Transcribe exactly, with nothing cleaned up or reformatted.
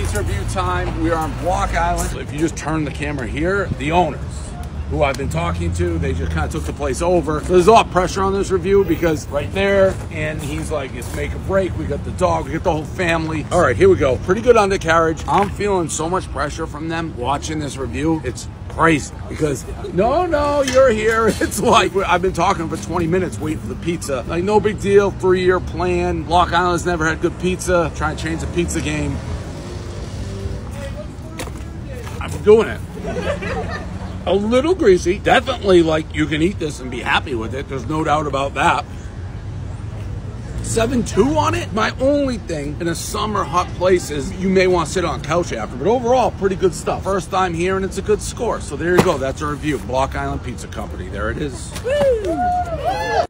pizza review time. We are on Block Island. If you just turn the camera here, the owners, who I've been talking to, they just kind of took the place over. So there's a lot of pressure on this review because right there, and he's like, it's make or break. We got the dog, we got the whole family. All right, here we go. Pretty good undercarriage. I'm feeling so much pressure from them watching this review. It's crazy because no, no, you're here. It's like I've been talking for twenty minutes waiting for the pizza. Like, no big deal, three-year plan. Block Island's never had good pizza. Trying to change the pizza game. I'm doing it. A little greasy, definitely. Like, you can eat this and be happy with it. There's no doubt about that. seven two on it. My only thing in a summer hot place is you may want to sit on a couch after, but overall, pretty good stuff. First time here, and it's a good score. So there you go. That's our review. Block Island Pizza Company. There it is. Woo!